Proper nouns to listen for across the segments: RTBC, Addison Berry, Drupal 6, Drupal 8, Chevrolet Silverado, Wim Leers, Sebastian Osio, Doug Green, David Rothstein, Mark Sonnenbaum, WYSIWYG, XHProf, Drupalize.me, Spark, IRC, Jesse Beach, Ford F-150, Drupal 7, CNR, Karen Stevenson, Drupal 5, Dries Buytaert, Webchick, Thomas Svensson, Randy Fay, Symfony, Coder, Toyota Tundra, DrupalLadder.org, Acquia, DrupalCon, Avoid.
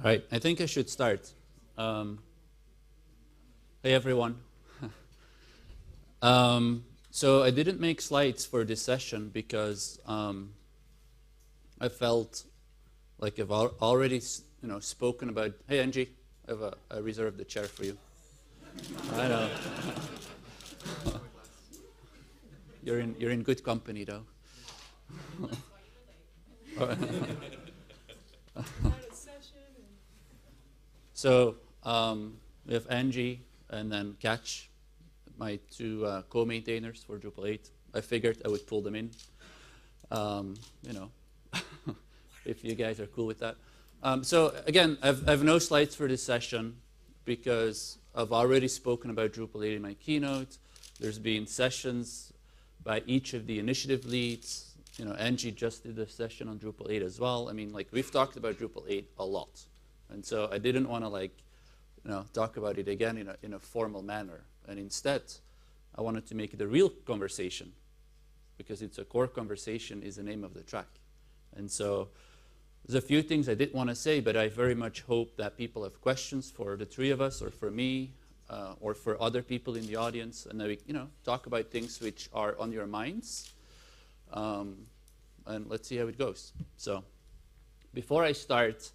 All right, I think I should start. Hey everyone. So I didn't make slides for this session because I felt like I've already, spoken about. Hey Angie, I reserved the chair for you. I know. You're in good company though. So we have Angie and then Catch, my two co-maintainers for Drupal 8. I figured I would pull them in, if you guys are cool with that. So again, I've no slides for this session because I've already spoken about Drupal 8 in my keynote. There's been sessions by each of the initiative leads. Angie just did a session on Drupal 8 as well. I mean, we've talked about Drupal 8 a lot. And so I didn't want to, talk about it again in a formal manner. And instead, I wanted to make it a real conversation because it's a core conversation is the name of the track. And so there's a few things I did want to say, but I very much hope that people have questions for the three of us or for me or for other people in the audience. And that we, talk about things which are on your minds. And let's see how it goes. So before I start,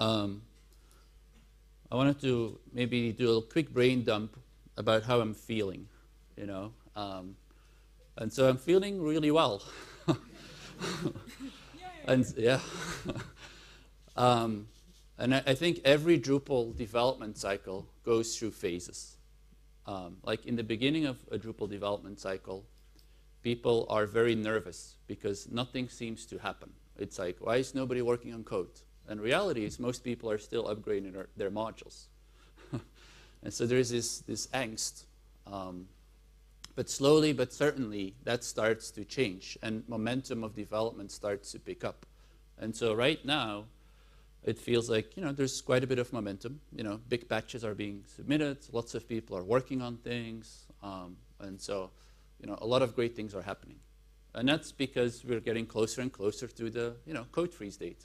I wanted to maybe do a quick brain dump about how I'm feeling, and so I'm feeling really well. And yeah, and I think every Drupal development cycle goes through phases. Like in the beginning of a Drupal development cycle, people are very nervous because nothing seems to happen. It's like, why is nobody working on code? And reality is most people are still upgrading their modules. And so there is this angst. But slowly but certainly, that starts to change. And momentum of development starts to pick up. And so right now, it feels like there's quite a bit of momentum. Big batches are being submitted. Lots of people are working on things. And so a lot of great things are happening. And that's because we're getting closer and closer to the code freeze date.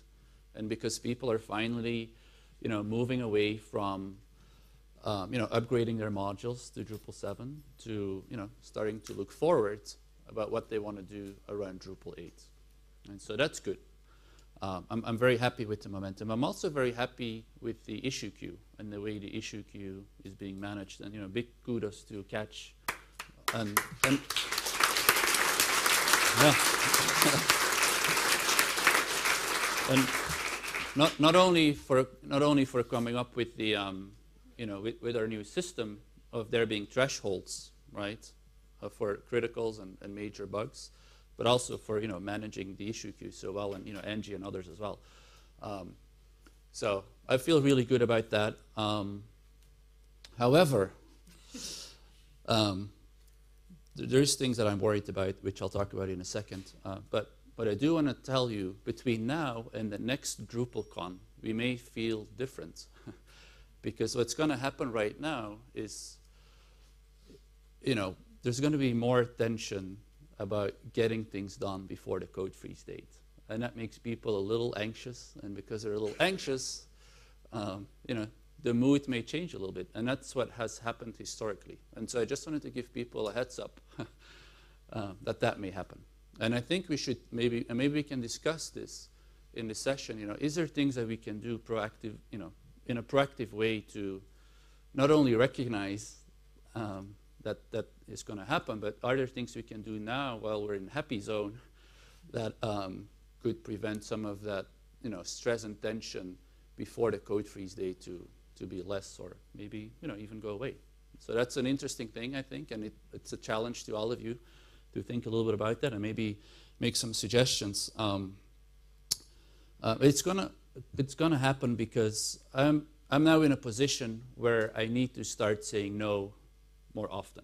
And because people are finally, moving away from, upgrading their modules to Drupal 7 to, starting to look forward about what they want to do around Drupal 8. And so that's good. I'm very happy with the momentum. I'm also very happy with the issue queue and the way the issue queue is being managed. And, big kudos to Catch. And yeah. And not only for coming up with the with our new system of there being thresholds, right, for criticals and major bugs, but also for managing the issue queue so well, and Angie and others as well. So I feel really good about that. However, there's things that I'm worried about, which I'll talk about in a second, But I do want to tell you, between now and the next DrupalCon, we may feel different. Because what's going to happen right now is, there's going to be more tension about getting things done before the code freeze date. And that makes people a little anxious. And because they're a little anxious, the mood may change a little bit. And that's what has happened historically. And so I just wanted to give people a heads up that may happen. And I think we should maybe we can discuss this in the session. Is there things that we can do proactive, in a proactive way to not only recognize that is going to happen, but are there things we can do now while we're in happy zone that could prevent some of that, stress and tension before the code freeze day to be less or maybe even go away? So that's an interesting thing, I think, and it's a challenge to all of you to think a little bit about that and maybe make some suggestions. It's gonna happen because I'm now in a position where I need to start saying no more often,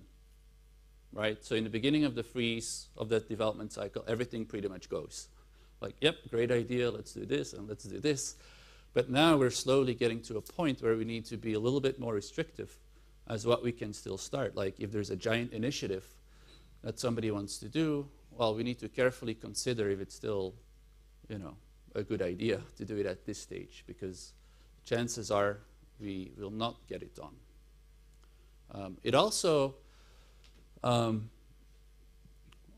right? So in the beginning of the freeze of that development cycle, everything pretty much goes. Like, yep, great idea, let's do this and let's do this. But now we're slowly getting to a point where we need to be a little bit more restrictive as what we can still start. Like if there's a giant initiative that somebody wants to do, well, we need to carefully consider if it's still, a good idea to do it at this stage because chances are we will not get it done. It also, all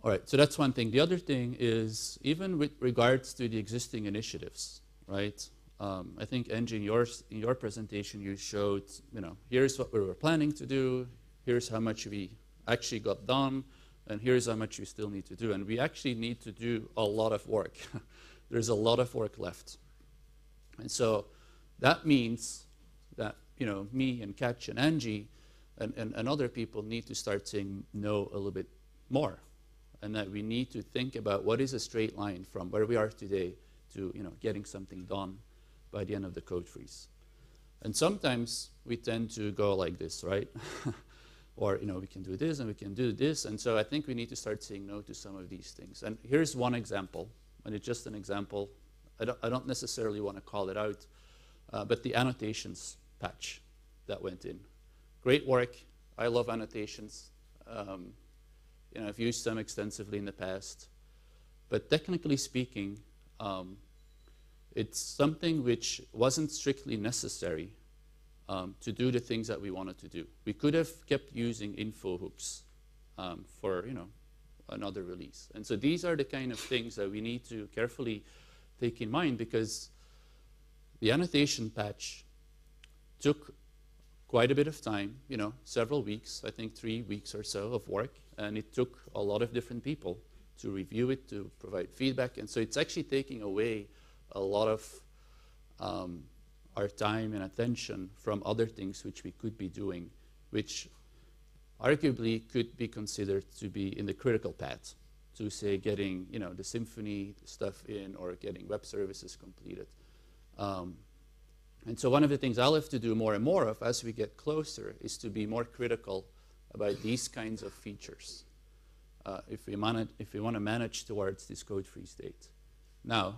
right, so that's one thing. The other thing is, even with regards to the existing initiatives, right? I think, Angie, in your presentation, you showed, you know, here's what we were planning to do, here's how much we actually got done, and here's how much we still need to do. And we actually need to do a lot of work. There's a lot of work left. And so that means that, you know, me and Katch and Angie and other people need to start saying no a little bit more, and that we need to think about what is a straight line from where we are today to, you know, getting something done by the end of the code freeze. And sometimes we tend to go like this, right? Or, you know, we can do this and we can do this. And so I think we need to start saying no to some of these things. And here's one example, and it's just an example. I don't necessarily want to call it out, but the annotations patch that went in. Great work. I love annotations. You know, I've used them extensively in the past. But technically speaking, it's something which wasn't strictly necessary to do the things that we wanted to do. We could have kept using info hooks for, you know, another release. And so these are the kind of things that we need to carefully take in mind, because the annotation patch took quite a bit of time, you know, several weeks, I think 3 weeks or so of work, and it took a lot of different people to review it, to provide feedback, and so it's actually taking away a lot of our time and attention from other things which we could be doing, which arguably could be considered to be in the critical path to, say, getting, you know, the Symfony stuff in or getting web services completed. And so one of the things I'll have to do more and more of as we get closer is to be more critical about these kinds of features if we want to manage towards this code freeze date. Now,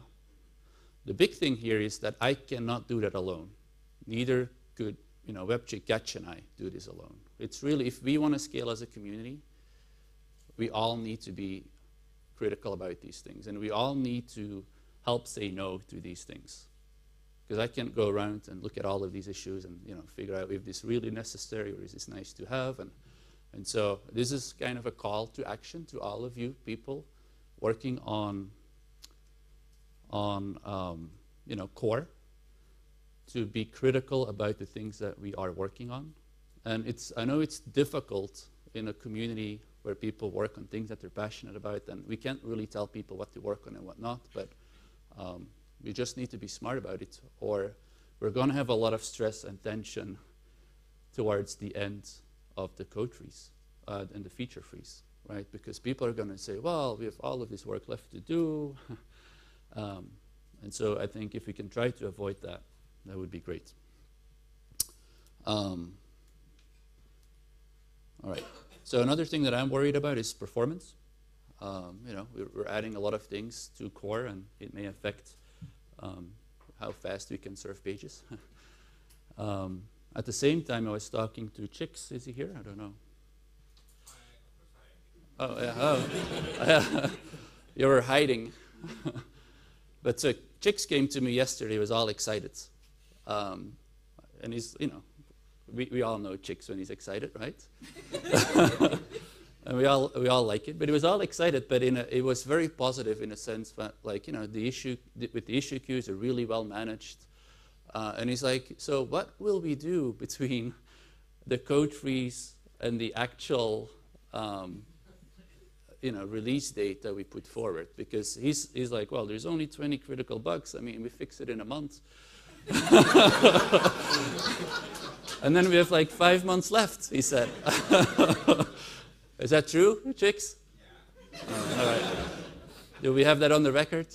the big thing here is that I cannot do that alone. Neither could, you know, WYSIWYG, Katch, and I do this alone. It's really, if we want to scale as a community, we all need to be critical about these things, and we all need to help say no to these things. Because I can't go around and look at all of these issues and, you know, figure out if this is really necessary or is this nice to have. And so this is kind of a call to action to all of you people working on you know, core, to be critical about the things that we are working on. And it's, I know it's difficult in a community where people work on things that they're passionate about, and we can't really tell people what to work on and what not, but we just need to be smart about it, or we're going to have a lot of stress and tension towards the end of the code freeze and the feature freeze, right? Because people are going to say, well, we have all of this work left to do. And so I think if we can try to avoid that, that would be great. All right. So another thing that I'm worried about is performance. You know, we're adding a lot of things to core, and it may affect how fast we can serve pages. At the same time, I was talking to Chicks. Is he here? I don't know. Oh, yeah. Oh. You were hiding. But so Chicks came to me yesterday. He was all excited, and he's, you know, we all know Chicks when he's excited, right? And we all like it. But he was all excited. But it was very positive in a sense that, like, you know, the issue with the issue queues are really well managed. And he's like, so what will we do between the code freeze and the actual you know, release date that we put forward? Because he's like, well, there's only 20 critical bugs. I mean, we fix it in a month. And then we have like 5 months left, he said. Is that true, Chicks? Yeah. All right. Do we have that on the record?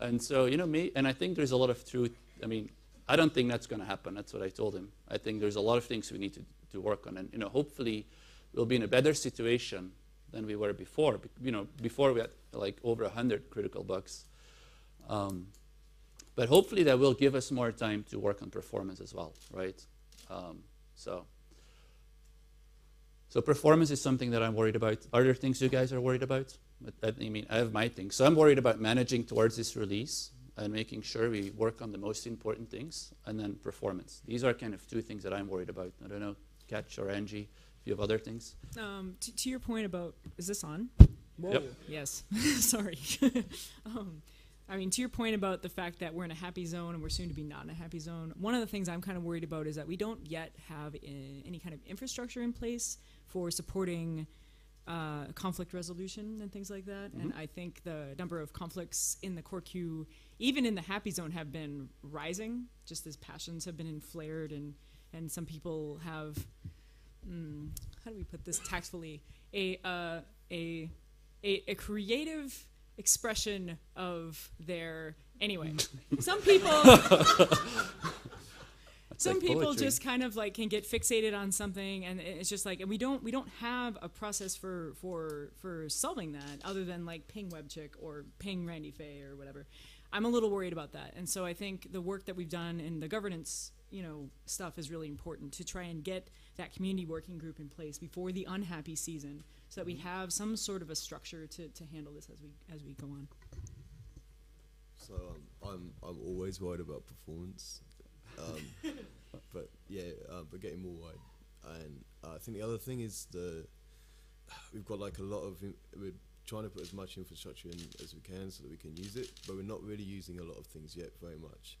And so, you know, and I think there's a lot of truth. I mean, I don't think that's going to happen. That's what I told him. I think there's a lot of things we need to work on. And, you know, hopefully we'll be in a better situation than we were before. You know, before we had like over 100 critical bugs. But hopefully that will give us more time to work on performance as well, right? So performance is something that I'm worried about. Are there things you guys are worried about? But I mean, I have my thing. So I'm worried about managing towards this release and making sure we work on the most important things, and then performance. These are kind of two things that I'm worried about. I don't know, Catch or Angie, if you have other things. To your point about, is this on? Whoa. Yep. Yes, sorry. I mean, to your point about the fact that we're in a happy zone and we're soon to be not in a happy zone, one of the things I'm kind of worried about is that we don't yet have any kind of infrastructure in place for supporting conflict resolution and things like that. Mm-hmm. And I think the number of conflicts in the core queue, even in the happy zone, have been rising, just as passions have been inflamed, and some people have, how do we put this tactfully, a creative expression of their, anyway, some people... Some like people poetry. Just kind of like can get fixated on something, and it's just like, and we don't have a process for solving that other than like ping Webchick or ping Randy Fay or whatever. I'm a little worried about that, and so I think the work that we've done in the governance, you know, stuff is really important to try and get that community working group in place before the unhappy season, so that we have some sort of a structure to handle this as we go on. So I'm always worried about performance. But yeah, but getting more wide, and I think the other thing is we've got like a lot of we're trying to put as much infrastructure in as we can so that we can use it, but we're not really using a lot of things yet very much.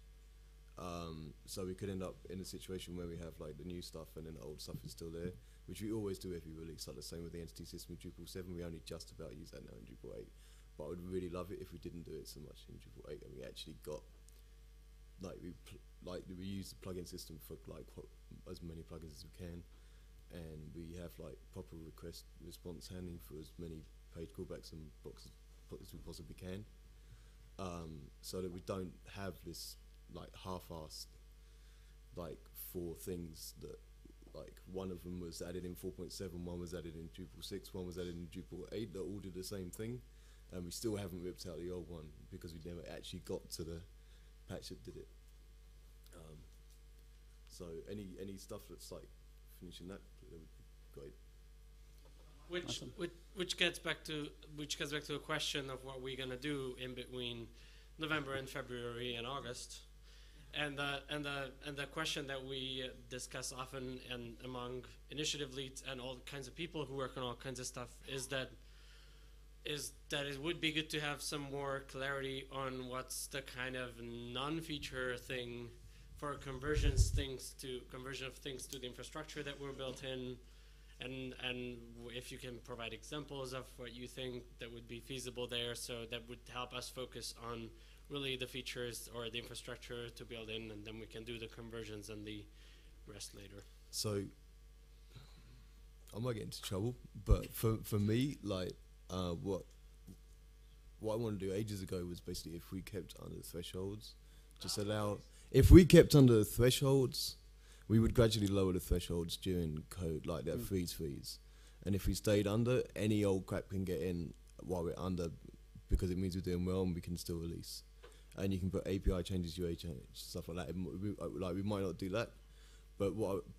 So we could end up in a situation where we have like the new stuff and then the old stuff is still there, which we always do every release. Like the same with the entity system in Drupal 7, we only just about use that now in Drupal 8. But I would really love it if we didn't do it so much in Drupal 8 and we actually got like we use the plugin system for like as many plugins as we can, and we have like proper request response handling for as many page callbacks and boxes as we possibly can, so that we don't have this like half-assed like four things that like one of them was added in 4.7, one was added in Drupal 6, one was added in Drupal 8 that all did the same thing, and we still haven't ripped out the old one because we never actually got to the patch that did it. So any stuff that's like finishing that would be great. Which awesome. which gets back to a question of what we're gonna do in between November and February and August, and the question that we discuss often and among initiative leads and all kinds of people who work on all kinds of stuff is that it would be good to have some more clarity on what's the kind of non-feature thing for conversion of things to the infrastructure that were built in, and if you can provide examples of what you think that would be feasible there, so that would help us focus on really the features or the infrastructure to build in, and then we can do the conversions and the rest later. So I might get into trouble, but for me, like, what I wanted to do ages ago was basically, if we kept under the thresholds, just allow. If we kept under the thresholds, we would gradually lower the thresholds during code, like that freeze. And if we stayed under, any old crap can get in while we're under, because it means we're doing well and we can still release. And you can put API changes, UA changes, stuff like that. Like we might not do that, but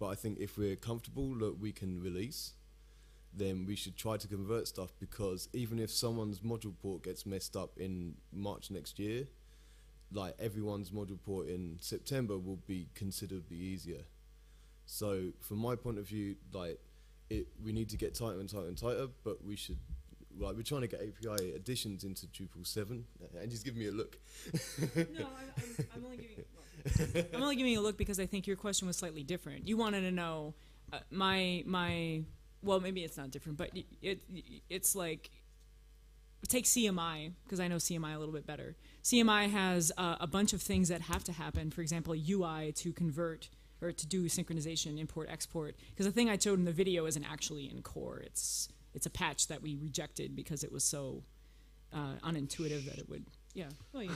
I think if we're comfortable that we can release, then we should try to convert stuff, because even if someone's module port gets messed up in March next year, like everyone's module port in September will be considerably easier. So from my point of view, like we need to get tighter and tighter and tighter, but we should, like, we're trying to get API additions into Drupal 7. And just give me a look. No, I'm only giving a look. I'm only giving a look because I think your question was slightly different. You wanted to know my well, maybe it's not different, but it's like, take CMI, because I know CMI a little bit better. CMI has a bunch of things that have to happen. For example, UI to convert or to do synchronization, import, export. Because the thing I showed in the video isn't actually in core. It's a patch that we rejected because it was so unintuitive that it would. Yeah. Well, you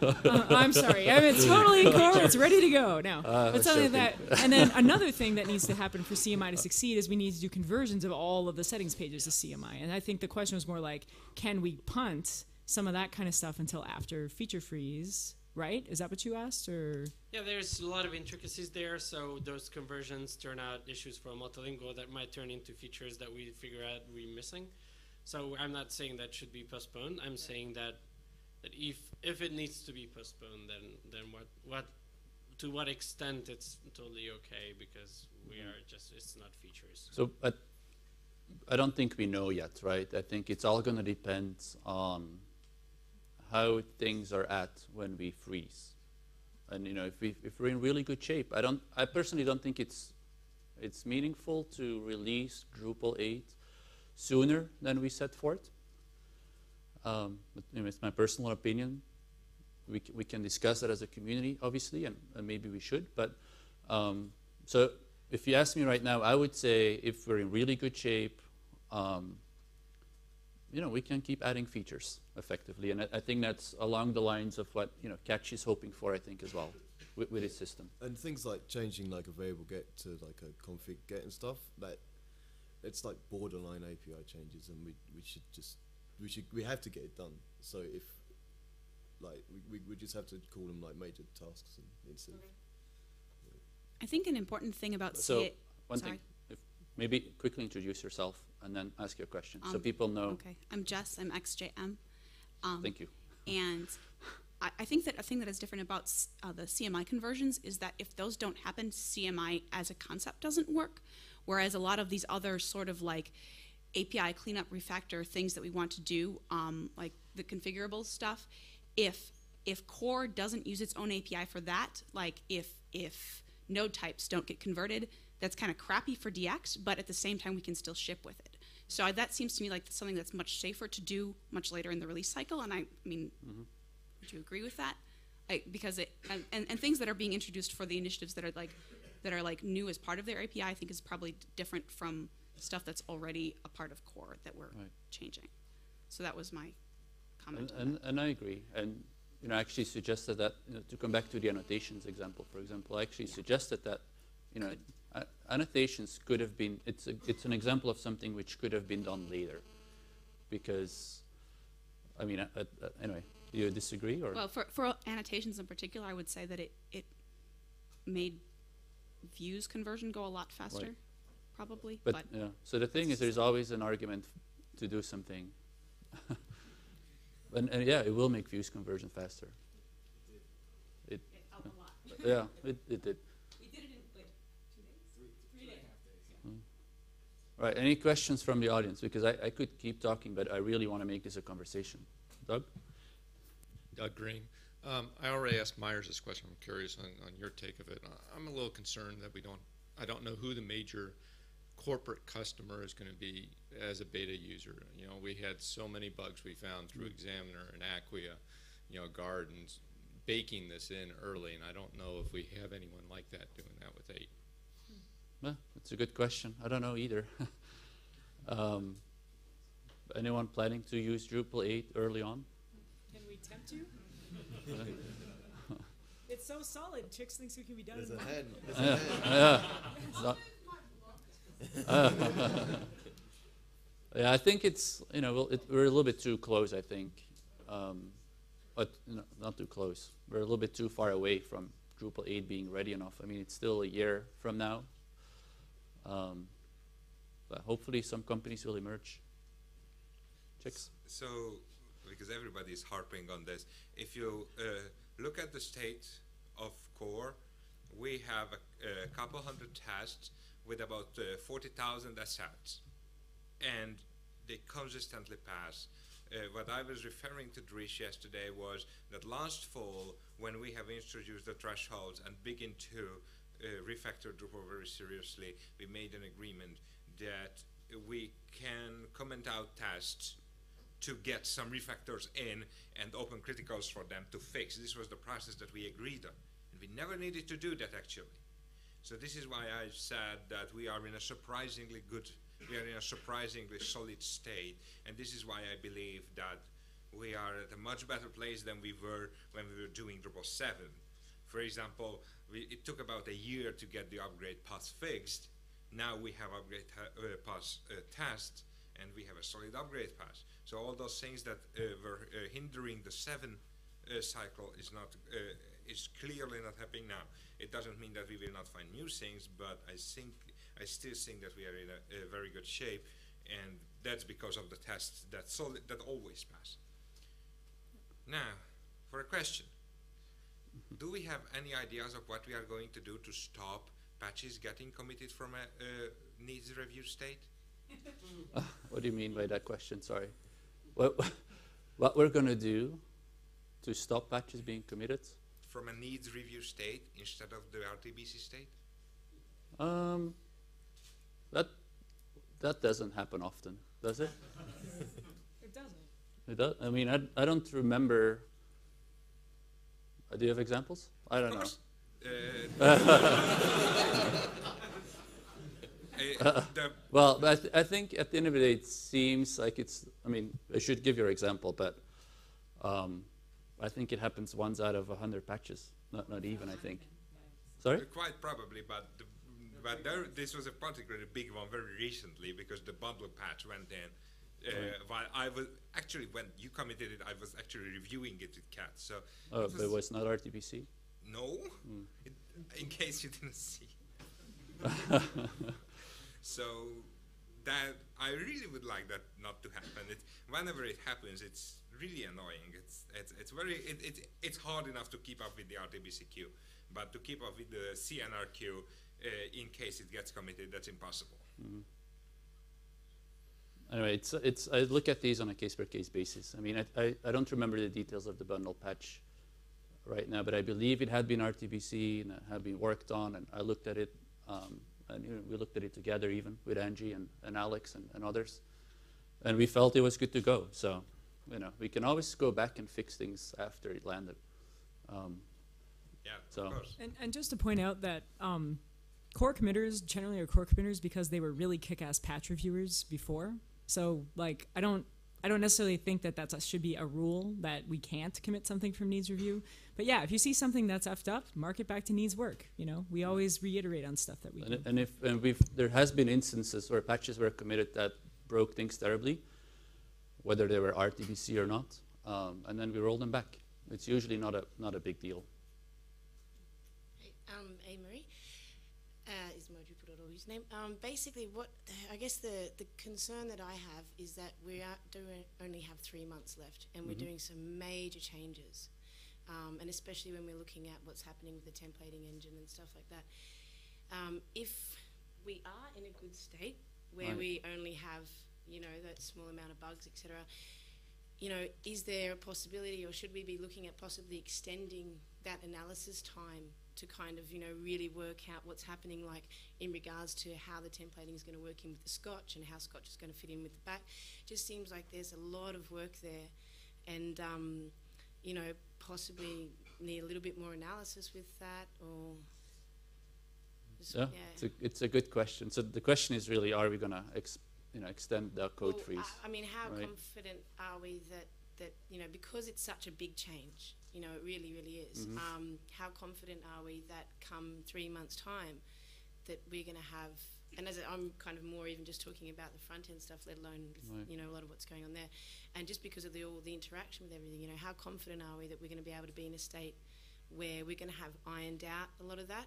know. I'm sorry. I mean, it's totally in core. It's ready to go now. But something like that. And then another thing that needs to happen for CMI to succeed is we need to do conversions of all of the settings pages to CMI. And I think the question was more like, can we punt some of that kind of stuff until after feature freeze? Right? Is that what you asked? Or yeah, there's a lot of intricacies there. So those conversions turn out issues for multilingual that might turn into features that we figure out we're missing. So I'm not saying that should be postponed. I'm saying that if it needs to be postponed, then what to what extent it's totally okay, because we are just, it's not features. So I don't think we know yet, right? I think it's all going to depend on how things are at when we freeze. And you know, if we're in really good shape, I personally don't think it's meaningful to release Drupal 8 sooner than we set forth. But you know, it's my personal opinion. We can discuss that as a community, obviously, and maybe we should. But so if you ask me right now, I would say if we're in really good shape, you know, we can keep adding features effectively, and I think that's along the lines of what Catch is hoping for, I think, as well, with its system. And things like changing like a variable get to like a config get and stuff, that it's like borderline API changes, and we have to get it done. So if like we just have to call them like major tasks instead. Okay. Yeah. I think an important thing about one thing. Maybe quickly introduce yourself and then ask your question so people know. Okay, I'm Jess, I'm XJM. Thank you. And I think that a thing that is different about the CMI conversions is that if those don't happen, CMI as a concept doesn't work, whereas a lot of these other sort of like API cleanup, refactor things that we want to do, like the configurable stuff, if core doesn't use its own API for that, like if node types don't get converted, that's kind of crappy for DX, but at the same time we can still ship with it. So that seems to me like something that's much safer to do much later in the release cycle, and I mean, would you agree with that? Because and things that are being introduced for the initiatives that are new as part of their API, I think is probably different from stuff that's already a part of core that we're changing. So that was my comment. And I agree. And you know, I actually suggested that, to come back to the annotations example, for example, I actually suggested that, annotations could have been, it's an example of something which could have been done later, because, I mean, anyway, do you disagree? Or? Well, for annotations in particular, I would say that it made views conversion go a lot faster, probably. But yeah. So the thing is, there's always an argument to do something. and yeah, it will make views conversion faster. It helped a lot. Yeah, it did. Right, any questions from the audience? Because I could keep talking, but I really want to make this a conversation. Doug? Doug Green. I already asked Myers this question. I'm curious on your take of it. I'm a little concerned that I don't know who the major corporate customer is going to be as a beta user. You know, we had so many bugs we found through Examiner and Acquia, Gardens, baking this in early, and I don't know if we have anyone like that doing that with 8. Well, that's a good question. I don't know either. Anyone planning to use Drupal 8 early on? Can we tempt you? It's so solid. Chicks thinks we can be done. There's a hand. Yeah, I think it's, we're a little bit too close, I think. But no, not too close. We're a little bit too far away from Drupal 8 being ready enough. I mean, it's still a year from now. But hopefully some companies will emerge. Chicks? So, because everybody is harping on this, if you look at the state of core, we have a couple hundred tests with about 40,000 assets, and they consistently pass. What I was referring to Dries yesterday was that last fall, when we have introduced the thresholds and begin to refactor Drupal very seriously, we made an agreement that we can comment out tests to get some refactors in and open criticals for them to fix. This was the process that we agreed on, and we never needed to do that actually. So this is why I said that we are in a surprisingly good, we are in a surprisingly solid state, and this is why I believe that we are at a much better place than we were when we were doing Drupal 7. For example, it took about a year to get the upgrade paths fixed. Now we have upgrade paths tests, and we have a solid upgrade path. So all those things that were hindering the 7 cycle is clearly not happening now. It doesn't mean that we will not find new things, but I still think that we are in a very good shape, and that's because of the tests that always pass. Now, for a question. Do we have any ideas of what we are going to do to stop patches getting committed from a needs review state? What do you mean by that question? Sorry. Well, what we're going to do to stop patches being committed? From a needs review state instead of the RTBC state? That doesn't happen often, does it? It doesn't. It does. I mean, I don't remember. Do you have examples? I don't know. Well, but I think at the end of the day, it seems like it's, I mean, I should give your example, but I think it happens once out of 100 patches, not even, I think. Sorry? Quite probably, but this was a particularly big one very recently because the bundle patch went in. While I was actually, when you committed it, I was actually reviewing it with Kat. So oh, but it was not RTBC? No, in case you didn't see. So that I really would like that not to happen. Whenever it happens, it's really annoying. It's hard enough to keep up with the RTBC queue, but to keep up with the CNR queue in case it gets committed, that's impossible. Anyway, I look at these on a case-per-case basis. I mean, I don't remember the details of the bundle patch right now, but I believe it had been RTBC and it had been worked on, and I looked at it, and we looked at it together even with Angie and Alex and others, and we felt it was good to go. So, you know, we can always go back and fix things after it landed. Yeah, so. Of course. And just to point out that core committers generally are core committers because they were really kick-ass patch reviewers before. So, like, I don't necessarily think that that should be a rule that we can't commit something from needs review. But yeah, if you see something that's effed up, mark it back to needs work. You know, we always reiterate on stuff that we. There has been instances where patches were committed that broke things terribly, whether they were RTBC or not, and then we rolled them back. It's usually not a big deal. Amory is Mojupuro's name. Basically, what I guess the concern that I have is that we only have 3 months left, and we're doing some major changes, and especially when we're looking at what's happening with the templating engine and stuff like that. If we are in a good state where we only have, you know, that small amount of bugs, etc., you know, is there a possibility, or should we be looking at possibly extending that analysis time to kind of, you know, really work out what's happening, like in regards to how the templating is going to work in with the Scotch and how Scotch is going to fit in with the back? Just seems like there's a lot of work there, and you know, possibly need a little bit more analysis with that, or just, yeah. It's a good question. So the question is really, are we going to extend the code freeze? I mean, how confident are we that you know, because it's such a big change, you know, it really, really is. How confident are we that come 3 months' time that we're going to have, and as I'm kind of more even just talking about the front end stuff, let alone, you know, a lot of what's going on there, and just because of all the interaction with everything, you know, how confident are we that we're going to be able to be in a state where we're going to have ironed out a lot of that,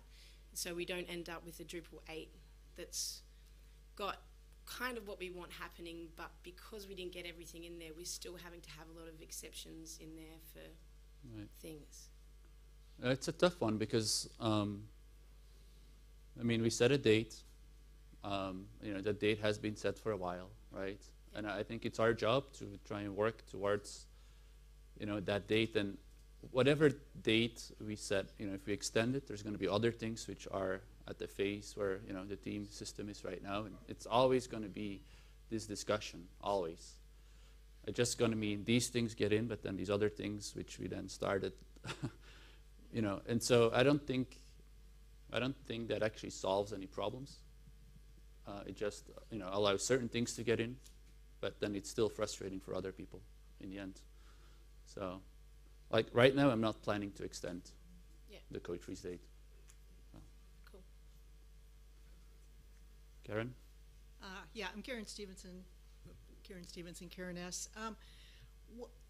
so we don't end up with a Drupal 8 that's got kind of what we want happening, but because we didn't get everything in there, we're still having to have a lot of exceptions in there for things. It's a tough one because, I mean, we set a date. You know, the date has been set for a while, right? Yeah. And I think it's our job to try and work towards, you know, that date. And whatever date we set, you know, if we extend it, there's going to be other things which are at the phase where, you know, the team system is right now. And it's always going to be this discussion, always. It's just going to mean these things get in, but then these other things which we then started, you know. And so I don't think that actually solves any problems. It just, you know, allows certain things to get in, but then it's still frustrating for other people in the end. So, like right now, I'm not planning to extend the code freeze date. So. Cool. Karen. Yeah, I'm Karen Stevenson. Karen S.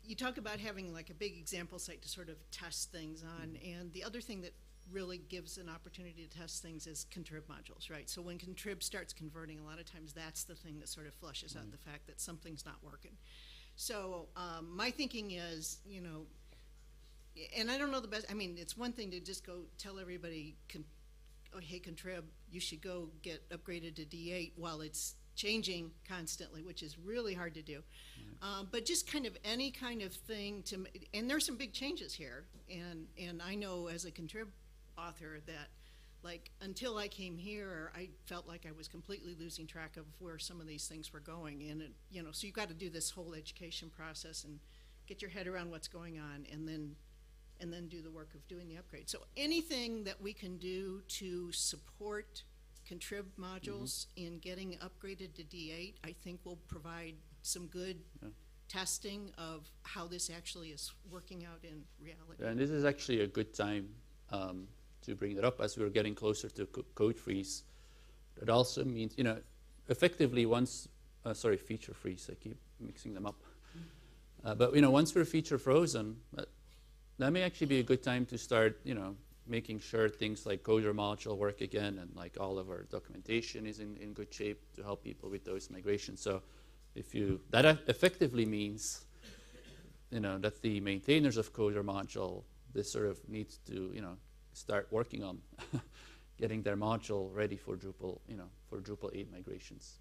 You talk about having like a big example site to sort of test things on, and the other thing that really gives an opportunity to test things is contrib modules, right? So when contrib starts converting, a lot of times that's the thing that sort of flushes out the fact that something's not working. So my thinking is, you know, and I don't know the best, I mean, it's one thing to just go tell everybody, oh, hey, contrib, you should go get upgraded to D8 while it's changing constantly, which is really hard to do. Right. But just kind of any kind of thing to, and there's some big changes here. And I know as a contrib author that, like, until I came here, I felt like I was completely losing track of where some of these things were going. And, it, you know, so you've got to do this whole education process and get your head around what's going on, and then do the work of doing the upgrade. So anything that we can do to support contrib modules in getting upgraded to D8, I think will provide some good testing of how this actually is working out in reality. And this is actually a good time to bring that up as we're getting closer to code freeze. That also means, you know, effectively once, sorry, feature freeze, I keep mixing them up. But, you know, once we're feature frozen, that may actually be a good time to start, you know, making sure things like Coder module work again, and like all of our documentation is in good shape to help people with those migrations. So if you, that effectively means, you know, that the maintainers of Coder module, this sort of needs to, you know, start working on getting their module ready for Drupal, you know, for Drupal 8 migrations.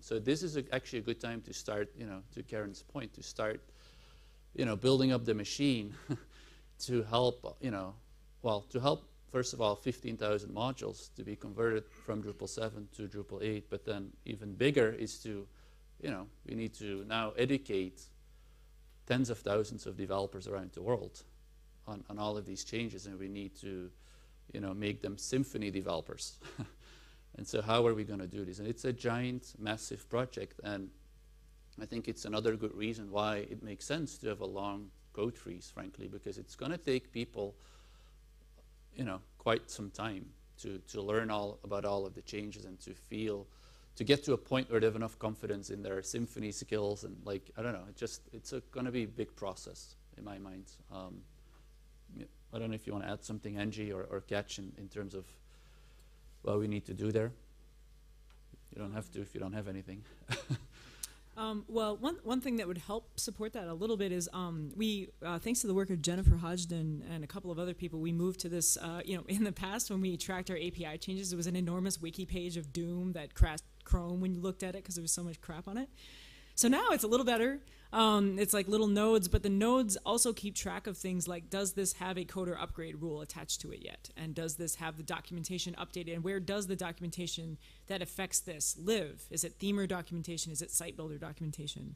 So this is actually a good time to start, you know, to Karen's point, to start, you know, building up the machine to help, you know, well, to help, first of all, 15,000 modules to be converted from Drupal 7 to Drupal 8, but then even bigger is to, you know, we need to now educate tens of thousands of developers around the world on all of these changes, and we need to, you know, make them Symfony developers. And so how are we going to do this? And it's a giant, massive project, and I think it's another good reason why it makes sense to have a long code freeze, frankly, because it's going to take people, you know, quite some time to learn all about all of the changes and to feel, to get to a point where they have enough confidence in their Symfony skills and, like, I don't know, it just, it's going to be a big process in my mind. I don't know if you want to add something, Angie or Catch, in terms of what we need to do there. You don't have to if you don't have anything. Well, one thing that would help support that a little bit is we, thanks to the work of Jennifer Hodgden and a couple of other people, we moved to this, you know, in the past when we tracked our API changes, there was an enormous wiki page of doom that crashed Chrome when you looked at it because there was so much crap on it. So now it's a little better. It's like little nodes, but the nodes also keep track of things like, does this have a Coder upgrade rule attached to it yet? And does this have the documentation updated? And where does the documentation that affects this live? Is it themer documentation? Is it site builder documentation?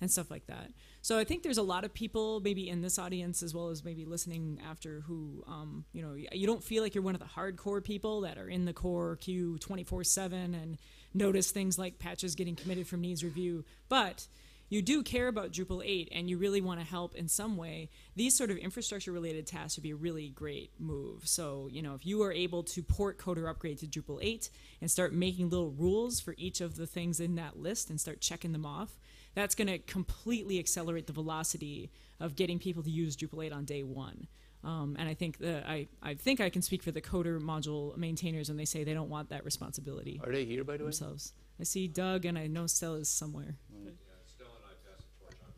And stuff like that. So I think there's a lot of people maybe in this audience as well as maybe listening after who, you know, you don't feel like you're one of the hardcore people that are in the core queue 24/7 and notice things like patches getting committed from needs review, but you do care about Drupal 8 and you really want to help in some way. These sort of infrastructure related tasks would be a really great move. So, you know, if you are able to port Coder upgrade to Drupal 8 and start making little rules for each of the things in that list and start checking them off, that's going to completely accelerate the velocity of getting people to use Drupal 8 on day one. And I think that I think I can speak for the Coder module maintainers when they say they don't want that responsibility. Are they here, by the way? Themselves. I see Doug, and I know Stella's somewhere. Yeah, Stella and I passed the torch on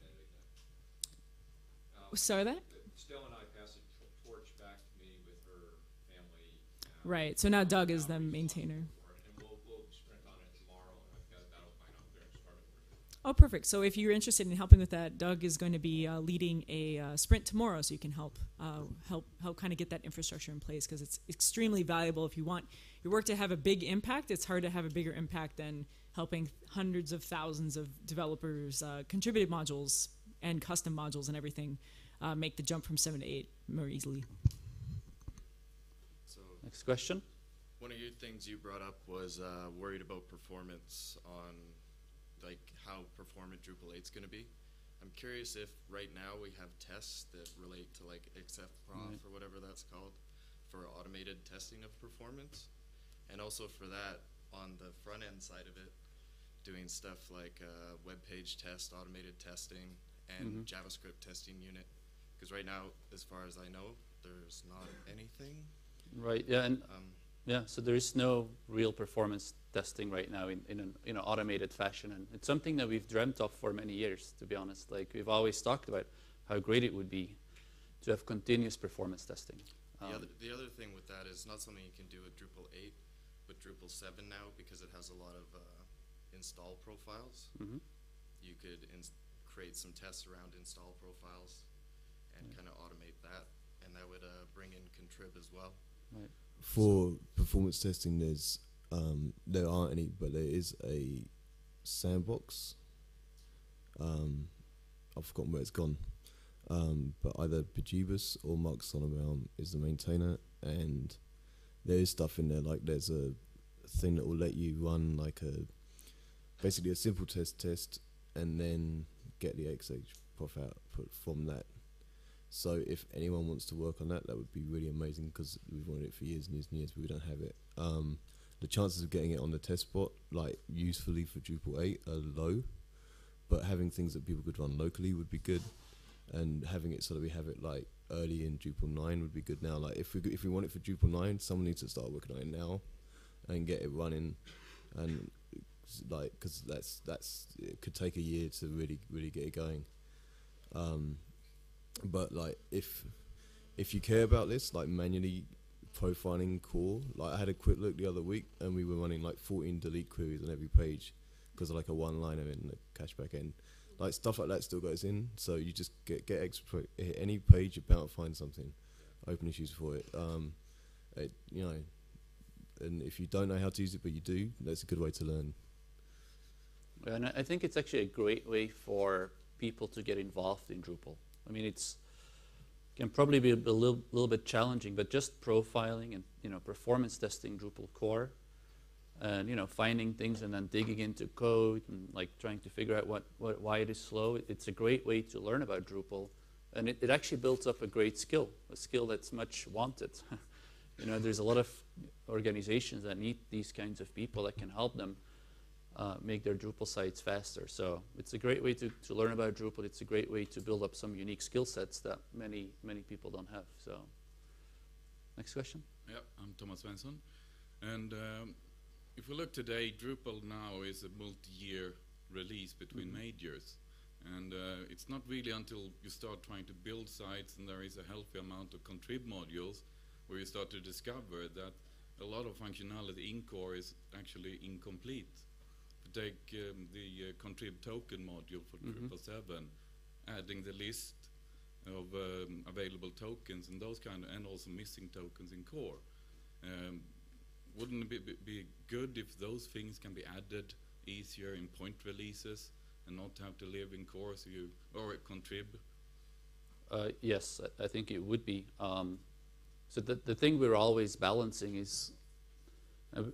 to me. Sorry, that? Stella and I passed the torch back to me with her family. Right. So now Doug is the maintainer. Oh, perfect. So if you're interested in helping with that, Doug is going to be leading a sprint tomorrow, so you can help kind of get that infrastructure in place, because it's extremely valuable. If you want your work to have a big impact, it's hard to have a bigger impact than helping hundreds of thousands of developers, contributed modules and custom modules and everything, make the jump from 7 to 8 more easily. So next question. One of your things you brought up was worried about performance on, like, how performant Drupal 8 is going to be. I'm curious if right now we have tests that relate to, like, XHProf or whatever that's called for automated testing of performance, and also for that on the front end side of it, doing stuff like web page test, automated testing, and JavaScript testing unit. Because right now, as far as I know, there's not anything. Right. Yeah. And yeah. So there is no real performance testing right now in an automated fashion, and it's something that we've dreamt of for many years. To be honest, like we've always talked about how great it would be to have continuous performance testing. The other thing with that is not something you can do with Drupal 8, but Drupal 7 now, because it has a lot of install profiles. Mm-hmm. You could create some tests around install profiles and kind of automate that, and that would bring in contrib as well. Right. For performance testing, there's there aren't any, but there is a sandbox. I've forgotten where it's gone. But either Pajibus or Mark Sonnenbaum is the maintainer, and there is stuff in there, like there's a thing that will let you run like basically a simple test and then get the XHProf output from that. So if anyone wants to work on that, that would be really amazing, because we've wanted it for years and years and years, but we don't have it. The chances of getting it on the test bot, like usefully for Drupal 8, are low, but having things that people could run locally would be good. And having it so that we have it like early in Drupal 9 would be good now. Like if we want it for Drupal 9, someone needs to start working on it now and get it running. And like, because that's it could take a year to really get it going. But like if you care about this, like manually profiling core. Like I had a quick look the other week, and we were running like 14 delete queries on every page because of like a one-liner in the cache back end. Like stuff like that still goes in, so you just get extra. Hit any page, you're bound to find something. Open issues for it. You know, and if you don't know how to use it, but you do, that's a good way to learn. And I think it's actually a great way for people to get involved in Drupal. I mean, it can probably be a little bit challenging, but just profiling and performance testing Drupal core, and finding things and then digging into code and like trying to figure out why it is slow. It's a great way to learn about Drupal, and it actually builds up a great skill, a skill that's much wanted. There's a lot of organizations that need these kinds of people that can help them make their Drupal sites faster. So it's a great way to learn about Drupal. It's a great way to build up some unique skill sets that many people don't have. So next question. Yeah, I'm Thomas Svensson, and if we look today, Drupal now is a multi-year release between majors, and it's not really until you start trying to build sites and there is a healthy amount of contrib modules where you start to discover that a lot of functionality in core is actually incomplete. Take the contrib token module for Drupal 7, adding the list of available tokens and those kind of, and also missing tokens in core. Wouldn't it be good if those things can be added easier in point releases and not have to live in core or contrib? Yes, I think it would be. So the thing we're always balancing is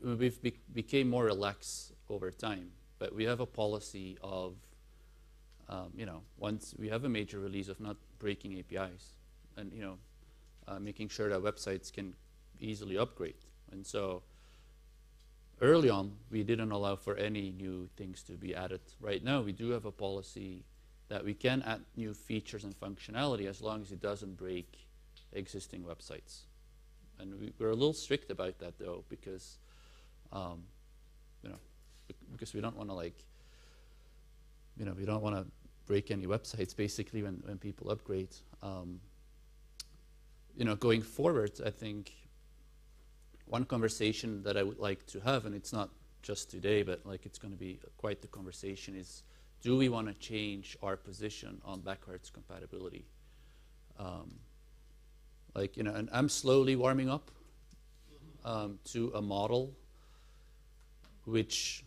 we've became more relaxed over time, but we have a policy of, once we have a major release, of not breaking APIs and making sure that websites can easily upgrade. And so early on, we didn't allow for any new things to be added. Right now, we do have a policy that we can add new features and functionality as long as it doesn't break existing websites. And we're a little strict about that, though, because because we don't want to we don't want to break any websites basically when people upgrade. Going forward, I think one conversation that I would like to have, and it's not just today, but like it's going to be quite the conversation, is do we want to change our position on backwards compatibility? And I'm slowly warming up to a model which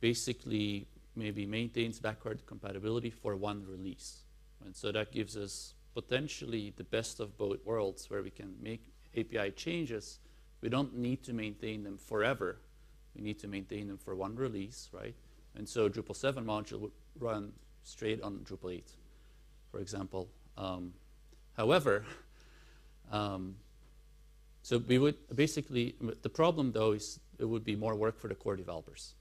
basically maybe maintains backward compatibility for one release. And so that gives us potentially the best of both worlds, where we can make API changes. We don't need to maintain them forever. We need to maintain them for one release, right? And so Drupal 7 module would run straight on Drupal 8, for example. However, so we would basically, the problem though is it would be more work for the core developers.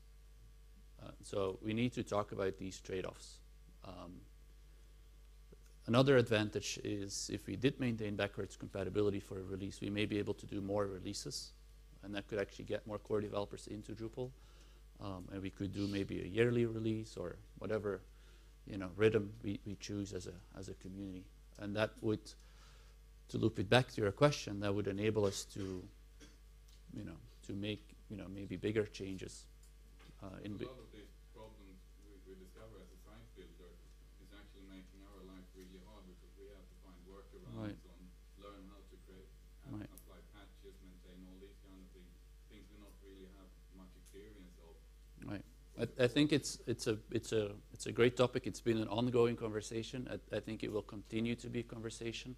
So we need to talk about these trade-offs. Another advantage is if we did maintain backwards compatibility for a release, we may be able to do more releases, and that could actually get more core developers into Drupal. And we could do maybe a yearly release or whatever, you know, rhythm we choose as a community. And that would, to loop it back to your question, that would enable us to, you know, to make, you know, maybe bigger changes. A lot of the problems we discover as a site builder is actually making our life really hard because we have to find workarounds on, learn how to create and apply patches, maintain all these kind of things. Things we not really have much experience of. Right. I think it's a great topic. It's been an ongoing conversation. I think it will continue to be a conversation.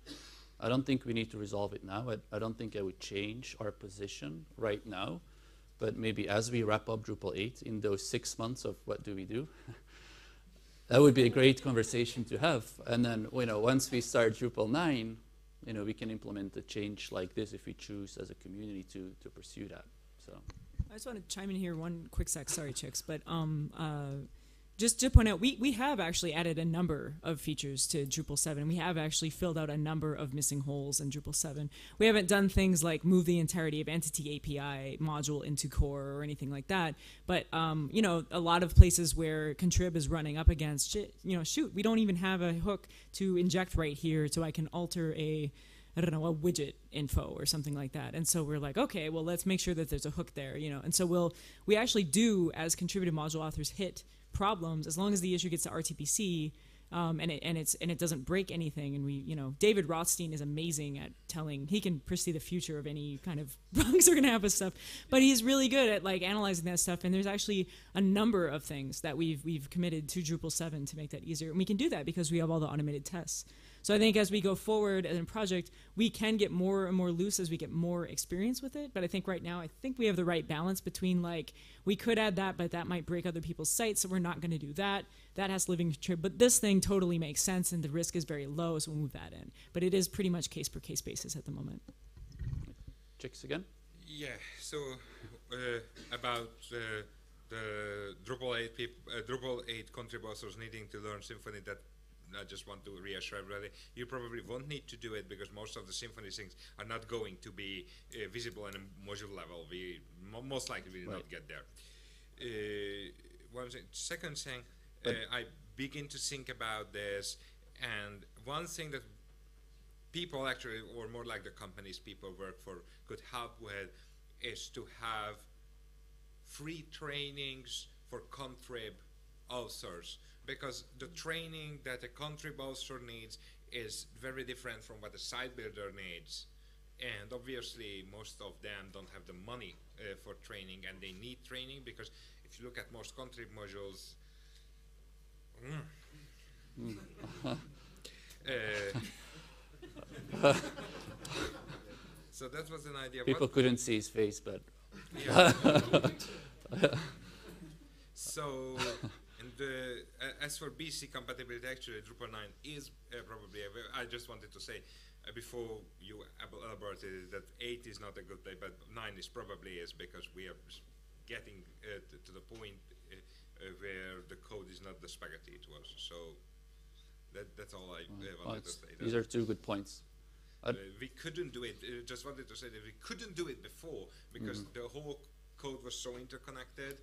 I don't think we need to resolve it now. I don't think I would change our position right now. But maybe as we wrap up Drupal 8 in those 6 months of what do we do, that would be a great conversation to have. And then, you know, once we start Drupal 9, you know, we can implement a change like this if we choose as a community to pursue that. So I just want to chime in here one quick sec. Sorry, chicks, but just to point out, we have actually added a number of features to Drupal 7. We have actually filled out a number of missing holes in Drupal 7. We haven't done things like move the entirety of Entity API module into core or anything like that. But, you know, a lot of places where Contrib is running up against, you know, shoot, we don't even have a hook to inject right here so I can alter a, I don't know, a widget info or something like that. And so we're like, okay, well, let's make sure that there's a hook there, you know. And so we actually do, as contributed module authors, hit problems as long as the issue gets to RTPC and it doesn't break anything. And we, you know, David Rothstein is amazing at telling, he can foresee the future of any kind of bugs are going to happen stuff, but he's really good at like analyzing that stuff. And there's actually a number of things that we've committed to Drupal 7 to make that easier. And we can do that because we have all the automated tests. So I think as we go forward in a project, we can get more and more loose as we get more experience with it. But I think right now, I think we have the right balance between like, we could add that, but that might break other people's sites, so we're not going to do that. That has to live in Contrib, but this thing totally makes sense and the risk is very low, so we'll move that in. But it is pretty much case per case basis at the moment. Chicks again? Yeah, so about the Drupal 8 contributors needing to learn Symfony, that I just want to reassure everybody, you probably won't need to do it because most of the Symfony things are not going to be visible in a module level. We most likely will not get there. One thing, second thing, I begin to think about this, and one thing that people actually, or more like the companies people work for, could help with is to have free trainings for Contrib authors. Because the training that a Contrib author needs is very different from what a site builder needs. And obviously, most of them don't have the money for training, and they need training because if you look at most Contrib modules, so that was an idea. People couldn't see his face, but yeah. So. And as for BC compatibility, actually Drupal 9 is probably, I just wanted to say before you elaborated that 8 is not a good place, but 9 is probably is because we are getting to the point where the code is not the spaghetti it was. So that's all I wanted to say. These are two good points. We couldn't do it, just wanted to say that we couldn't do it before because the whole code was so interconnected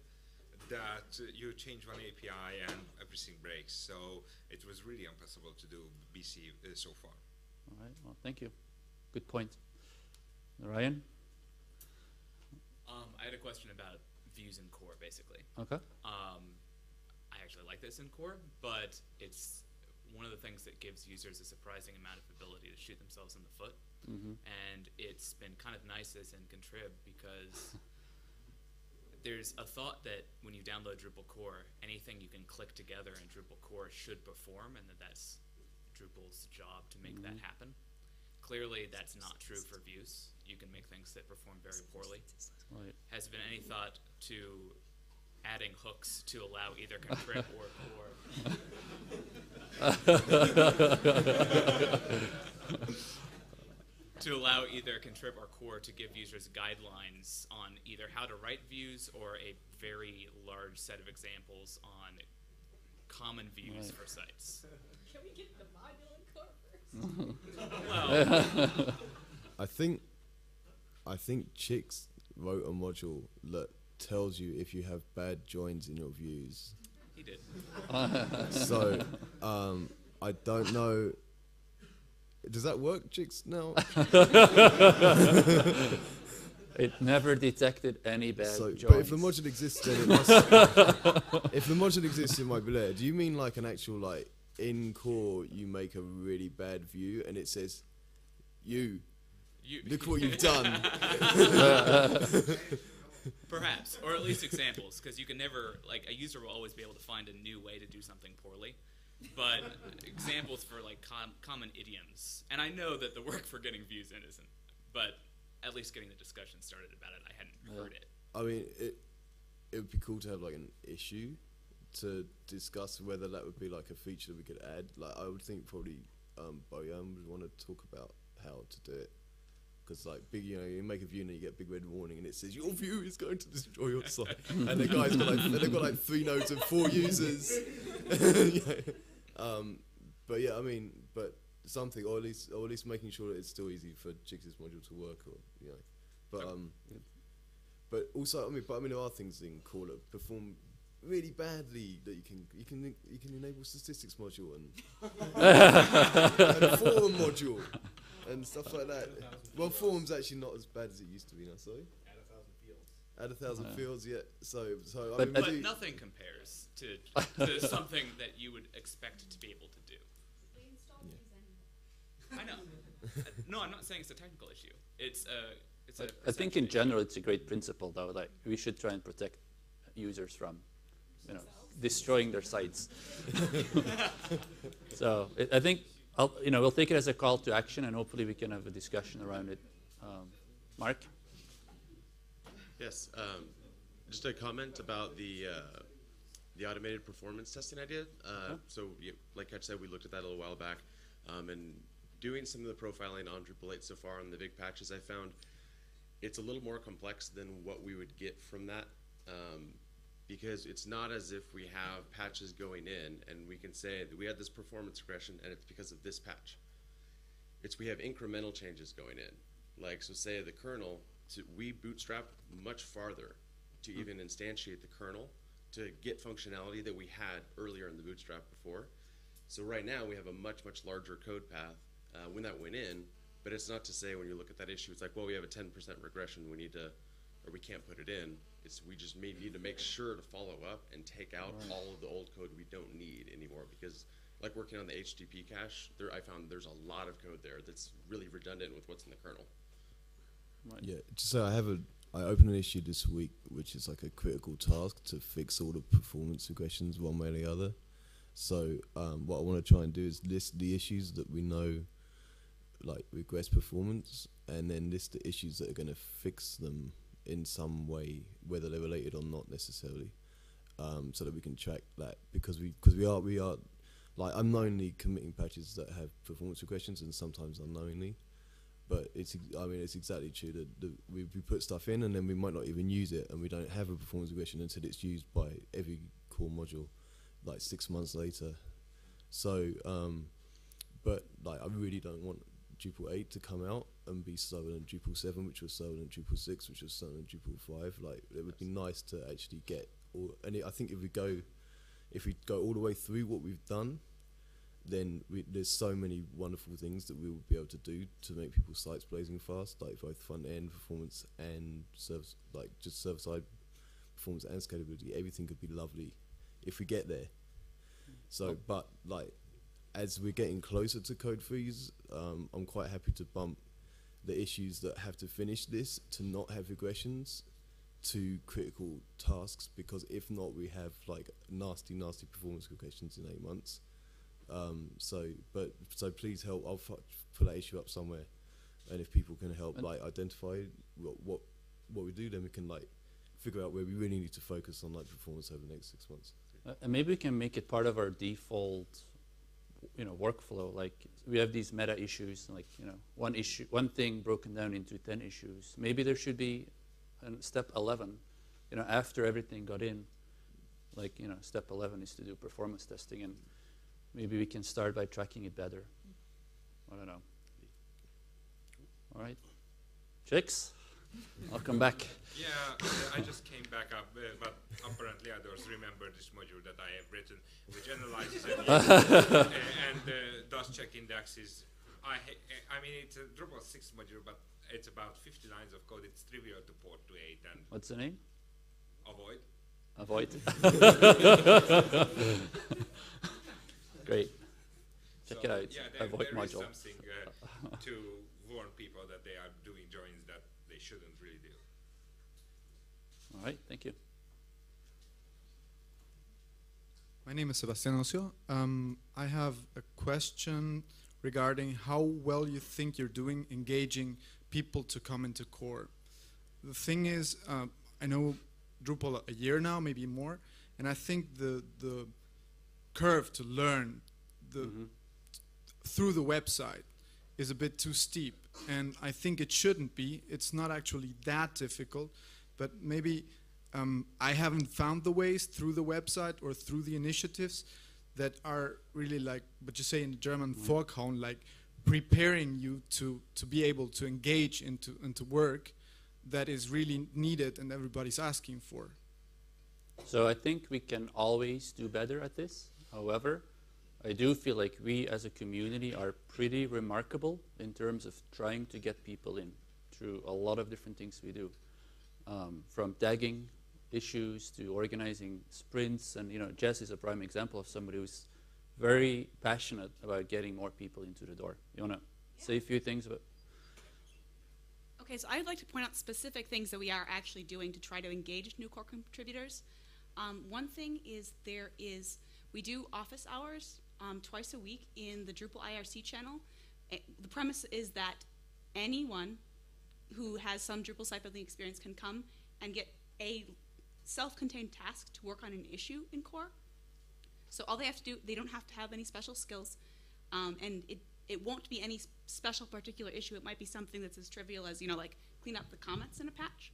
that you change one API and everything breaks. So it was really impossible to do BC so far. All right, well, thank you. Good point. Ryan? I had a question about views in core, basically. OK. I actually like this in core, but it's one of the things that gives users a surprising amount of ability to shoot themselves in the foot. And it's been kind of nice as in Contrib because there's a thought that when you download Drupal core, anything you can click together in Drupal core should perform, and that's Drupal's job to make that happen. Clearly, that's not true for views. You can make things that perform very poorly. Right. Has there been any thought to adding hooks to allow either Contrib or core? To allow either Contrib or core to give users guidelines on either how to write views or a very large set of examples on common views for sites. Can we get the module in core? I think Chicks wrote a module that tells you if you have bad joins in your views. He did. So I don't know. Does that work, Chicks? No. It never detected any bad joins. But if the module exists, then it must. If the module exists, it might be there. Do you mean like an actual like in core? You make a really bad view, and it says, "You look what you've done." Perhaps, or at least examples, because you can never, like, a user will always be able to find a new way to do something poorly. But examples for like common idioms, and I know that the work for getting views in isn't, but at least getting the discussion started about it, I hadn't heard it. I mean, it would be cool to have like an issue to discuss whether that would be like a feature that we could add. Like, I would think probably Bojan would want to talk about how to do it. Because, like, you make a view and you get a big red warning and it says, your view is going to destroy your site. And the guy's got like, they've got like 3 nodes and 4 users. But yeah, I mean, but something, or at least making sure that it's still easy for Jigs's module to work, or, you know. But, but also, I mean, there are things in core that perform really badly that you can enable statistics module and, and forum module. And stuff like that. Well, form's actually not as bad as it used to be now, sorry? Add 1,000 fields, yeah. So but, I mean, but nothing compares to something that you would expect to be able to do. We install these anyway. I know. No, I'm not saying it's a technical issue. I think in general it's a great principle, though. Like, we should try and protect users from, you know, destroying their sites. So I think. You know, we'll take it as a call to action, and hopefully we can have a discussion around it. Mark? Yes, just a comment about the automated performance testing idea. So, like I said, we looked at that a little while back, and doing some of the profiling on Drupal 8 so far on the big patches, I found it's a little more complex than what we would get from that, because it's not as if we have patches going in and we can say that we had this performance regression and it's because of this patch. It's we have incremental changes going in. Like, so say the kernel, so we bootstrap much farther to even instantiate the kernel to get functionality that we had earlier in the bootstrap before. So right now we have a much, much larger code path when that went in, but it's not to say when you look at that issue, it's like, well, we have a 10% regression, we need to, or we can't put it in. We just need to make sure to follow up and take out all of the old code we don't need anymore, because like working on the HTTP cache, I found there's a lot of code there that's really redundant with what's in the kernel. Right. Yeah, so I opened an issue this week which is like a critical task to fix all the performance regressions one way or the other. So what I want to try and do is list the issues that we know like regress performance, and then list the issues that are going to fix them in some way, whether they're related or not necessarily, so that we can track that, because we are like unknowingly committing patches that have performance regressions, and sometimes unknowingly. But it's exactly true that we put stuff in and then we might not even use it, and we don't have a performance regression until it's used by every core module, like 6 months later. So, but like I really don't want Drupal 8 to come out and be slower than Drupal 7, which was slower than Drupal 6, which was slower than Drupal 5. Like, it would be nice to actually get all, and I think if we go all the way through what we've done, then there's so many wonderful things that we will be able to do to make people's sites blazing fast, like both front end performance and service, like just server side performance and scalability. Everything could be lovely if we get there. So, but like, as we're getting closer to code freeze, I'm quite happy to bump the issues that have to finish this to not have regressions to critical tasks, because if not, we have like nasty, nasty performance regressions in 8 months. So please help. I'll put that issue up somewhere, and if people can help, like identify what we do, then we can like figure out where we really need to focus on like performance over the next 6 months. And maybe we can make it part of our default, you know, workflow. Like, we have these meta issues, like, you know, one thing broken down into 10 issues. Maybe there should be step 11, you know, after everything got in, like, you know, step 11 is to do performance testing, and maybe we can start by tracking it better, or Chicks, welcome back. Yeah, I just came back up, but apparently others remember this module that I have written, which analyzes and does check indexes. I mean, it's a Drupal 6 module, but it's about 50 lines of code. It's trivial to port to 8. And what's the name? Avoid. Avoid. Great. Check it out. Yeah, there is something to warn people that they are doing joins that they shouldn't really do. All right, thank you. My name is Sebastian Osio. I have a question regarding how well you think you're doing engaging people to come into core. The thing is, I know Drupal a year now, maybe more, and I think the curve to learn the through the website is a bit too steep, and I think it shouldn't be. It's not actually that difficult, but maybe I haven't found the ways through the website or through the initiatives that are really like what you say in German, Vorkauen, like preparing you to be able to engage into work that is really needed and everybody's asking for. So I think we can always do better at this. However, I do feel like we as a community are pretty remarkable in terms of trying to get people in through a lot of different things we do, from tagging issues to organizing sprints. And you know, Jess is a prime example of somebody who's very passionate about getting more people into the door. You want to say a few things about? Okay, so I'd like to point out specific things that we are actually doing to try to engage new core contributors. One thing is we do office hours twice a week in the Drupal IRC channel. The premise is that anyone who has some Drupal site building experience can come and get a self-contained task to work on an issue in core. So all they have to do, they don't have to have any special skills, and it won't be any special particular issue. It might be something that's as trivial as, you know, like clean up the comments in a patch,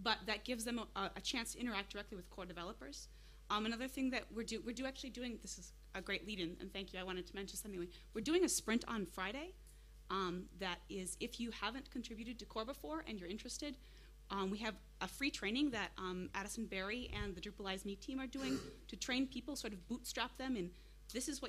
but that gives them a chance to interact directly with core developers. Another thing that we're actually doing, this is a great lead-in, and thank you, I wanted to mention this anyway. We're doing a sprint on Friday that is, if you haven't contributed to core before and you're interested, we have a free training that Addison Berry and the Drupalize.me team are doing to train people, sort of bootstrap them, and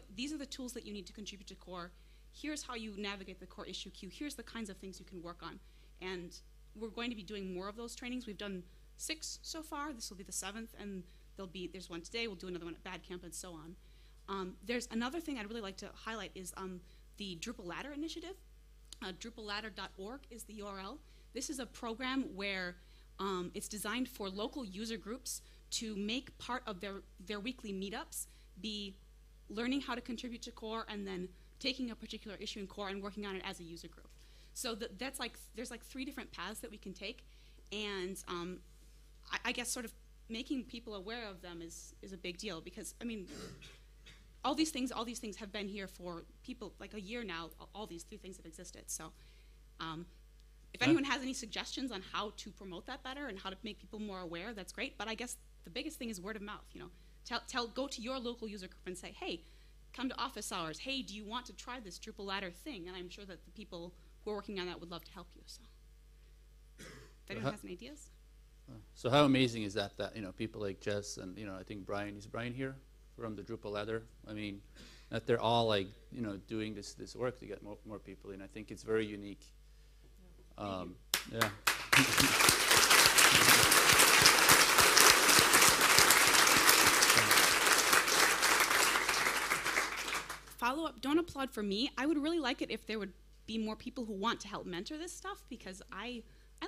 these are the tools that you need to contribute to core. Here's how you navigate the core issue queue. Here's the kinds of things you can work on. And we're going to be doing more of those trainings. We've done 6 so far. This will be the 7th, and there's one today. We'll do another one at Bad Camp and so on. There's another thing I'd really like to highlight is the Drupal Ladder initiative. DrupalLadder.org is the URL. This is a program where it's designed for local user groups to make part of their weekly meetups be learning how to contribute to core and then taking a particular issue in core and working on it as a user group. So that's like, there's like 3 different paths that we can take, and I guess sort of making people aware of them is a big deal, because I mean, all these things have been here for people like a year now. All these 3 things have existed. So if anyone has any suggestions on how to promote that better and how to make people more aware, that's great. But I guess the biggest thing is word of mouth. You know, go to your local user group and say, hey, come to office hours. Hey, do you want to try this Drupal Ladder thing? And I'm sure that the people who are working on that would love to help you. So, if anyone has any ideas. So how amazing is that? That, you know, people like Jess and, you know, I think Brian, is Brian here from the Drupal Ladder? I mean, that they're all like, you know, doing this work to get more people in. I think it's very unique. Yeah. Yeah. Follow up. Don't applaud for me. I would really like it if there would be more people who want to help mentor this stuff, because I'd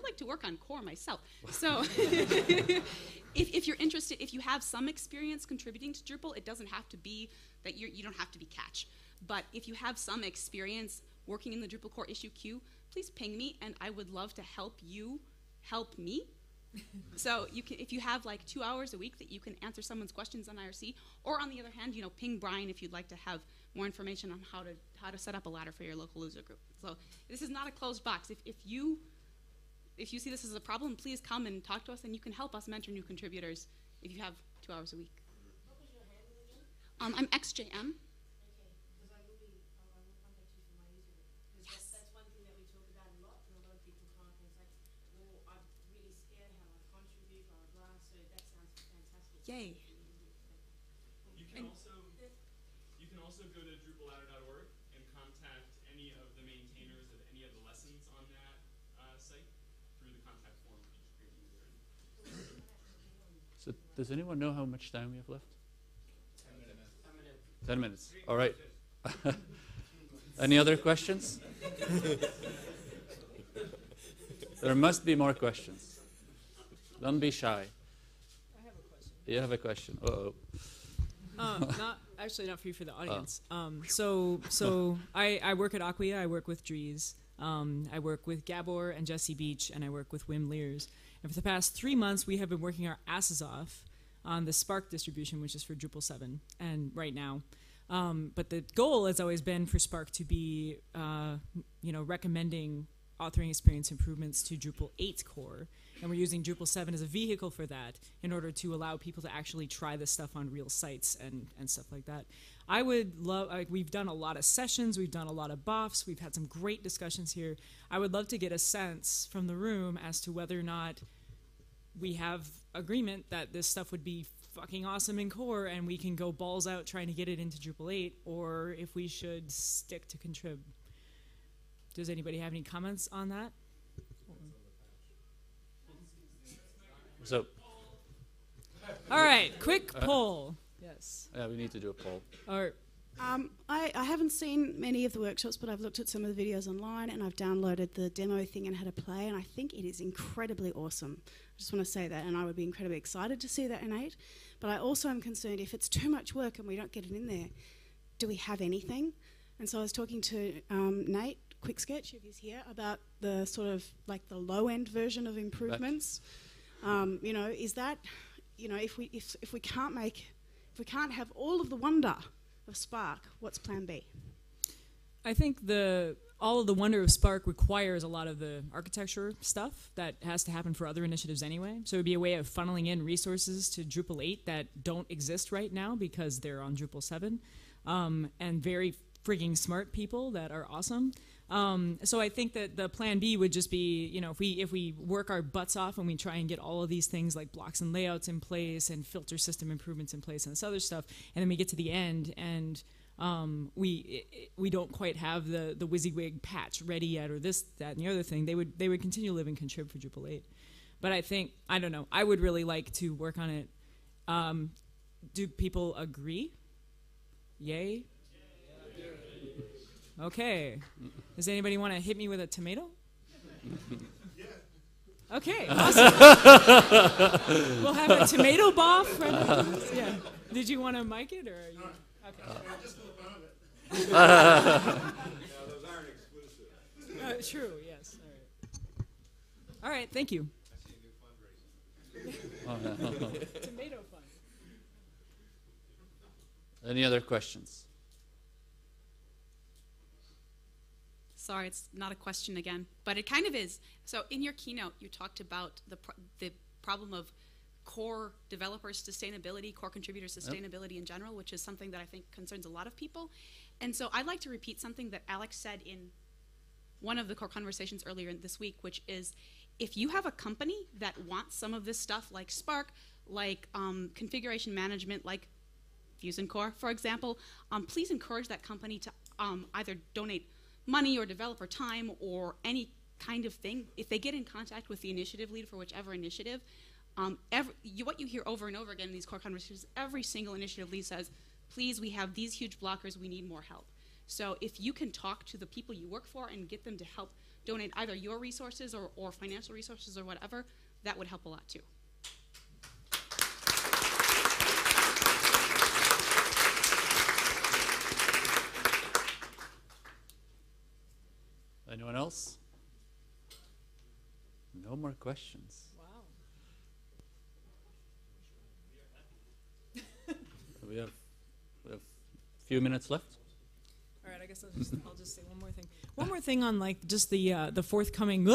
like to work on core myself. So if you're interested, if you have some experience contributing to Drupal, it doesn't have to be that you don't have to be catch. But if you have some experience working in the Drupal core issue queue, please ping me, and I would love to help you help me. So if you have like 2 hours a week that you can answer someone's questions on IRC, or on the other hand, you know, ping Brian if you'd like to have more information on how to set up a ladder for your local user group. So this is not a closed box. If you see this as a problem, please come and talk to us, and you can help us mentor new contributors if you have 2 hours a week. What was your handle again? I'm XJM. Okay, because I will contact you for my user. Yes. That's one thing that we talk about a lot, and a lot of people can't. It's like, so that sounds fantastic. Yay. You can, also go to DrupalLadder.org and contact any of the maintainers of any of the lessons on that site through the contact form. So does anyone know how much time we have left? 10 minutes. 10 minutes. All right. Any other questions? There must be more questions. Don't be shy. I have a question. You have a question. Uh-oh. Actually, not for you, for the audience. So I work at Acquia. I work with Dries. I work with Gabor and Jesse Beach, and I work with Wim Leers. And for the past 3 months, we have been working our asses off on the Spark distribution, which is for Drupal 7, and right now. But the goal has always been for Spark to be, recommending authoring experience improvements to Drupal 8 core, and we're using Drupal 7 as a vehicle for that in order to allow people to actually try this stuff on real sites and stuff like that. I would love, we've done a lot of sessions, we've done a lot of boffs, we've had some great discussions here. I would love to get a sense from the room as to whether or not we have agreement that this stuff would be fucking awesome in core and we can go balls out trying to get it into Drupal 8, or if we should stick to contrib. Does anybody have any comments on that? So, all right, quick poll. Yes. Yeah, we need to do a poll. All right. I haven't seen many of the workshops, but I've looked at some of the videos online, and I've downloaded the demo thing and had a play, and I think it is incredibly awesome. I just want to say that, and I would be incredibly excited to see that in 8, but I also am concerned if it's too much work and we don't get it in there, do we have anything? And so I was talking to Nate, Quick Sketch, if he's here, about the sort of like the low-end version of improvements. Is that, if we can't make, if we can't have all of the wonder of Spark, what's plan B? I think all of the wonder of Spark requires a lot of the architecture stuff that has to happen for other initiatives anyway. So it would be a way of funneling in resources to Drupal 8 that don't exist right now because they're on Drupal 7, and very frigging smart people that are awesome. So I think that the plan B would just be, if we work our butts off and we try and get all of these things like blocks and layouts in place and filter system improvements in place and this other stuff, and then we get to the end and we don't quite have the WYSIWYG patch ready yet, or this, that, and the other thing, they would continue to live in contrib for Drupal 8. But I think, I don't know, I would really like to work on it. Do people agree? Yay? Okay. Does anybody want to hit me with a tomato? Yeah. Okay. Awesome. We'll have a tomato boff. Right? Yeah. Did you want to mic it, or? Are you? Okay. I just it. Those aren't exclusive. True. Yes. All right. All right. Thank you. I see a new fundraiser. Tomato fund. Any other questions? Sorry, it's not a question again, but it kind of is. So in your keynote, you talked about the problem of core developer sustainability, core contributor sustainability in general, which is something that I think concerns a lot of people. And so I'd like to repeat something that Alex said in one of the core conversations earlier this week, which is if you have a company that wants some of this stuff like Spark, like configuration management, like Fusion Core, for example, please encourage that company to either donate money or developer time or any kind of thing. If they get in contact with the initiative lead for whichever initiative, what you hear over and over again in these core conversations, every single initiative lead says, please, we have these huge blockers, we need more help. So if you can talk to the people you work for and get them to help donate either your resources or financial resources or whatever, that would help a lot too. Anyone else? No more questions. Wow. we have a few minutes left. All right, I guess I'll just say one more thing. One more thing on like just the forthcoming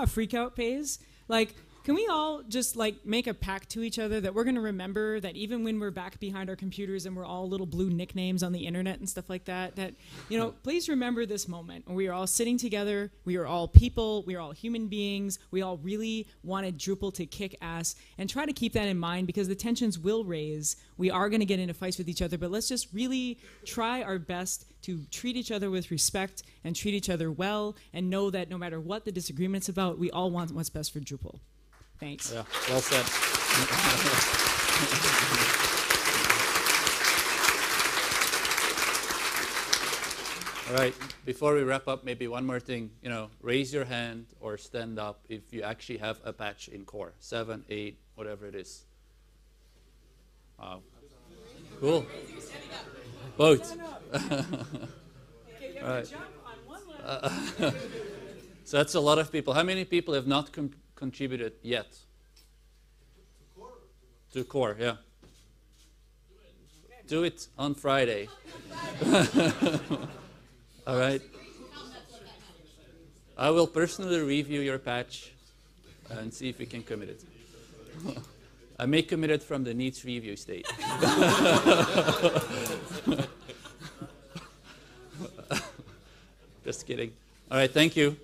freakout phase. Like Can we all just like make a pact to each other that we're going to remember that even when we're back behind our computers and we're all little blue nicknames on the internet and stuff like that, that, you know, please remember this moment when we are all sitting together, we are all people, we are all human beings, we all really wanted Drupal to kick ass, and try to keep that in mind because the tensions will raise. We are going to get into fights with each other, but let's just really try our best to treat each other with respect and treat each other well and know that no matter what the disagreement's about, we all want what's best for Drupal. Thanks. Yeah, well said. All right, before we wrap up, maybe one more thing. You know, raise your hand or stand up if you actually have a patch in core, 7, 8, whatever it is. Wow. Cool. Both. All right. So that's a lot of people. How many people have not contributed yet? To core? To core, yeah. Do it on Friday. All right. I will personally review your patch and see if we can commit it. I may commit it from the needs review state. Just kidding. All right, thank you.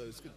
It's good.